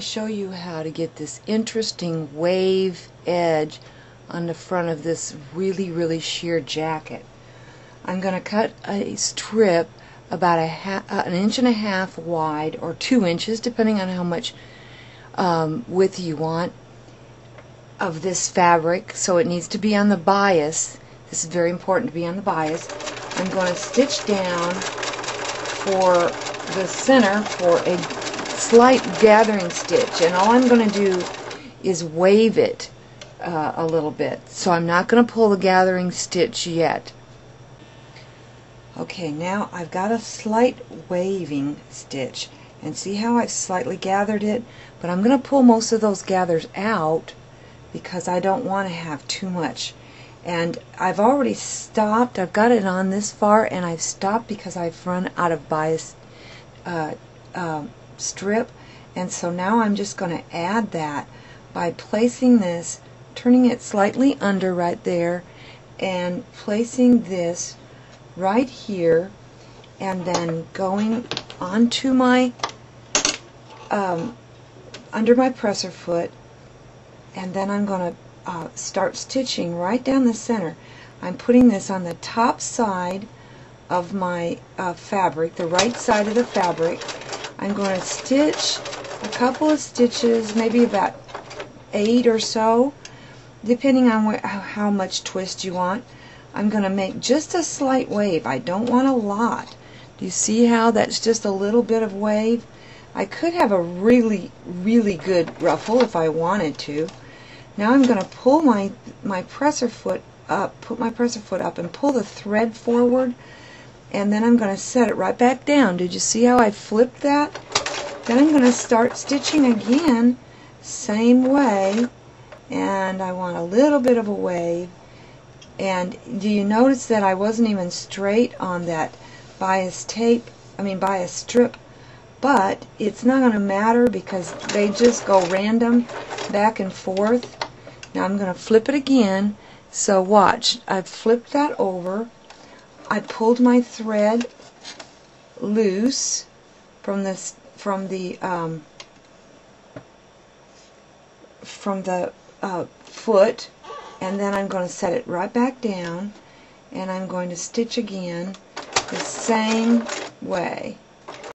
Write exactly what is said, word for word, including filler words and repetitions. Show you how to get this interesting wave edge on the front of this really really sheer jacket. I'm going to cut a strip about a ha an inch and a half wide, or two inches depending on how much um, width you want of this fabric, so it needs to be on the bias. This is very important, to be on the bias. I'm going to stitch down for the center for a slight gathering stitch, and all I'm going to do is wave it uh, a little bit. So I'm not going to pull the gathering stitch yet. Okay, now I've got a slight waving stitch, and see how I've slightly gathered it, but I'm going to pull most of those gathers out because I don't want to have too much. And I've already stopped. I've got it on this far, and I've stopped because I've run out of bias uh, uh, strip, and so now I'm just going to add that by placing this, turning it slightly under right there, and placing this right here, and then going onto my um, under my presser foot, and then I'm going to uh, start stitching right down the center. I'm putting this on the top side of my uh, fabric, the right side of the fabric. I'm going to stitch a couple of stitches, maybe about eight or so, depending on where, how much twist you want. I'm going to make just a slight wave. I don't want a lot. Do you see how that's just a little bit of wave? I could have a really, really good ruffle if I wanted to. Now I'm going to pull my, my presser foot up, put my presser foot up and pull the thread forward, and then I'm going to set it right back down. Did you see how I flipped that? Then I'm going to start stitching again, same way, and I want a little bit of a wave. And do you notice that I wasn't even straight on that bias tape, I mean bias strip, but it's not going to matter because they just go random back and forth. Now I'm going to flip it again, so watch. I've flipped that over. I pulled my thread loose from this from the um, from the uh, foot, and then I'm going to set it right back down, and I'm going to stitch again the same way.